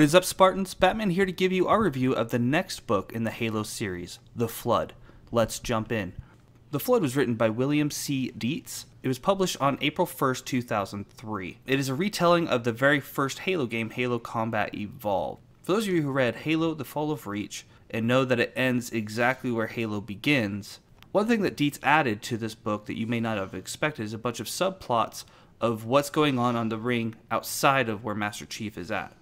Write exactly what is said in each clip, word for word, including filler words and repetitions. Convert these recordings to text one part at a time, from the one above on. What is up, Spartans? Batman here to give you our review of the next book in the Halo series, The Flood. Let's jump in. The Flood was written by William C. Dietz. It was published on April first, two thousand three. It is a retelling of the very first Halo game, Halo Combat Evolved. For those of you who read Halo, The Fall of Reach, and know that it ends exactly where Halo begins, one thing that Dietz added to this book that you may not have expected is a bunch of subplots of what's going on on the ring outside of where Master Chief is at.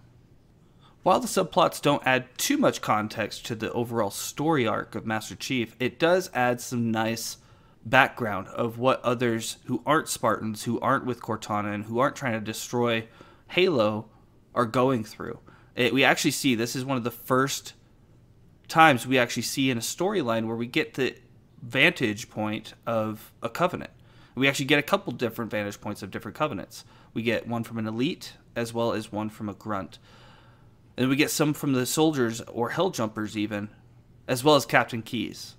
While the subplots don't add too much context to the overall story arc of Master Chief, it does add some nice background of what others who aren't Spartans, who aren't with Cortana, and who aren't trying to destroy Halo are going through. It, we actually see, this is one of the first times we actually see in a storyline where we get the vantage point of a Covenant. We actually get a couple different vantage points of different Covenants. We get one from an Elite as well as one from a Grunt. And we get some from the soldiers, or Helljumpers even, as well as Captain Keyes.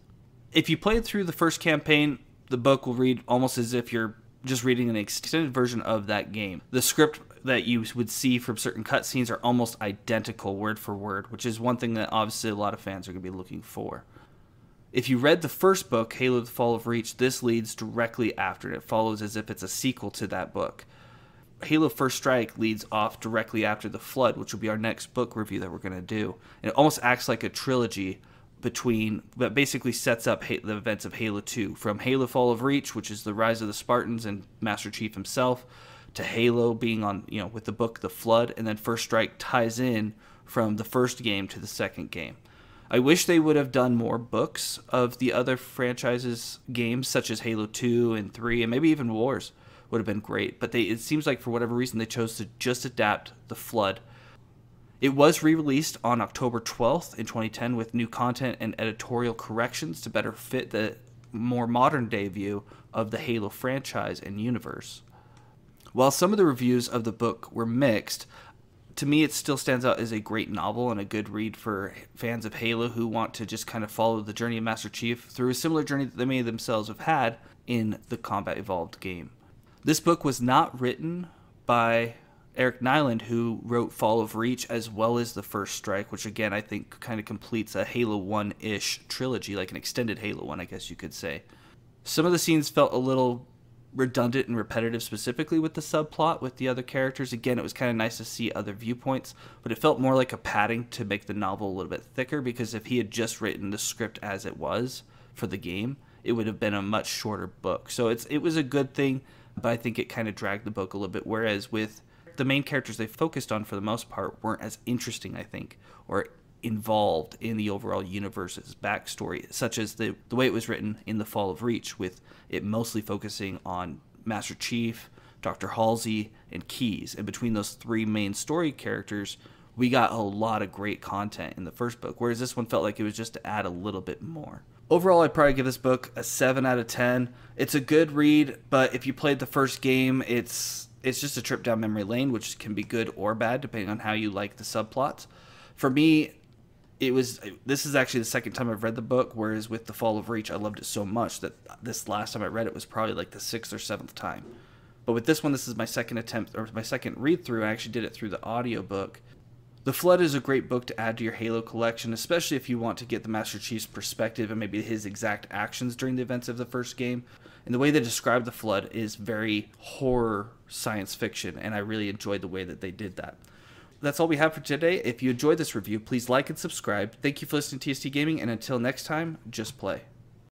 If you played through the first campaign, the book will read almost as if you're just reading an extended version of that game. The script that you would see from certain cutscenes are almost identical word for word, which is one thing that obviously a lot of fans are going to be looking for. If you read the first book, Halo: The Fall of Reach, this leads directly after it. It follows as if it's a sequel to that book. Halo First Strike leads off directly after The Flood, which will be our next book review that we're going to do. And it almost acts like a trilogy between, that basically sets up the events of Halo two. From Halo Fall of Reach, which is the rise of the Spartans and Master Chief himself, to Halo being on, you know, with the book The Flood, and then First Strike ties in from the first game to the second game. I wish they would have done more books of the other franchises' games, such as Halo two and three, and maybe even Wars. Would have been great, but they, it seems like for whatever reason they chose to just adapt The Flood. It was re-released on October twelfth in twenty ten with new content and editorial corrections to better fit the more modern day view of the Halo franchise and universe. While some of the reviews of the book were mixed, to me it still stands out as a great novel and a good read for fans of Halo who want to just kind of follow the journey of Master Chief through a similar journey that they may themselves have had in the Combat Evolved game. This book was not written by Eric Nylund, who wrote Fall of Reach as well as The First Strike, which again I think kind of completes a Halo one-ish trilogy, like an extended Halo one, I guess you could say. Some of the scenes felt a little redundant and repetitive, specifically with the subplot with the other characters. Again, it was kind of nice to see other viewpoints, but it felt more like a padding to make the novel a little bit thicker, because if he had just written the script as it was for the game, it would have been a much shorter book. So it's it was a good thing, but I think it kind of dragged the book a little bit, whereas with the main characters they focused on for the most part weren't as interesting, I think, or involved in the overall universe's backstory, such as the, the way it was written in The Fall of Reach, with it mostly focusing on Master Chief, Doctor Halsey, and Keyes. And between those three main story characters, we got a lot of great content in the first book, whereas this one felt like it was just to add a little bit more. Overall, I'd probably give this book a seven out of ten. It's a good read, but if you played the first game, it's it's just a trip down memory lane, which can be good or bad, depending on how you like the subplots. For me, it was this is actually the second time I've read the book, whereas with The Fall of Reach, I loved it so much that this last time I read it was probably like the sixth or seventh time. But with this one, this is my second attempt, or my second read-through. I actually did it through the audiobook. The Flood is a great book to add to your Halo collection, especially if you want to get the Master Chief's perspective and maybe his exact actions during the events of the first game. And the way they describe The Flood is very horror science fiction, and I really enjoyed the way that they did that. That's all we have for today. If you enjoyed this review, please like and subscribe. Thank you for listening to T S T Gaming, and until next time, just play.